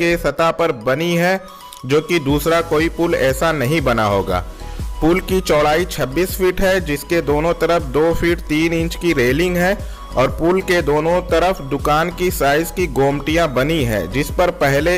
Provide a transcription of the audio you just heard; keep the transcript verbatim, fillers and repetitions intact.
के सतह पर बनी है, जो कि दूसरा कोई पुल ऐसा नहीं बना होगा। पुल की चौड़ाई छब्बीस फीट है, जिसके दोनों तरफ दो फीट तीन इंच की रेलिंग है और पुल के दोनों तरफ दुकान की साइज की गोमटियां बनी है, जिस पर पहले